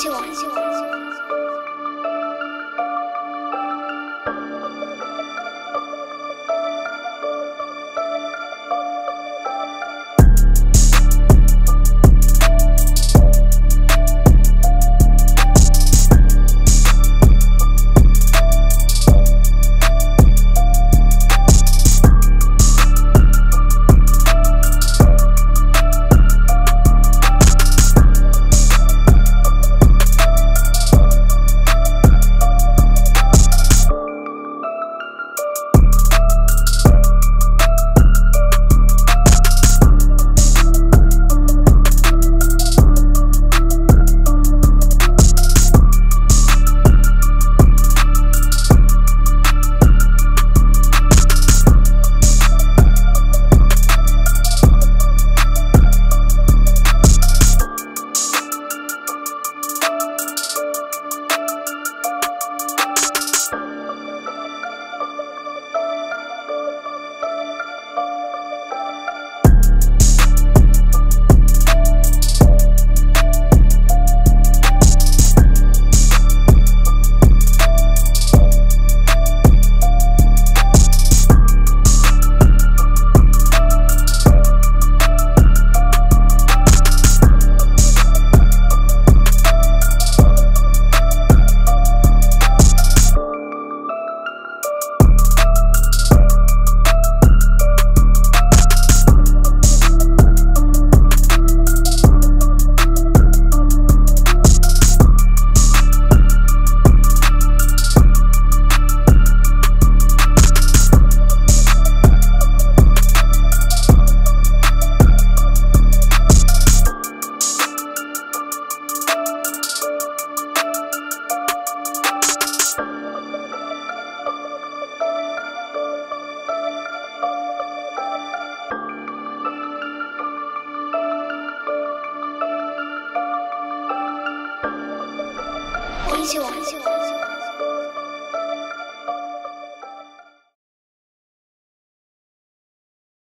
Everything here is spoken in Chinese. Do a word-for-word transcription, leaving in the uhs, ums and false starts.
喜欢喜欢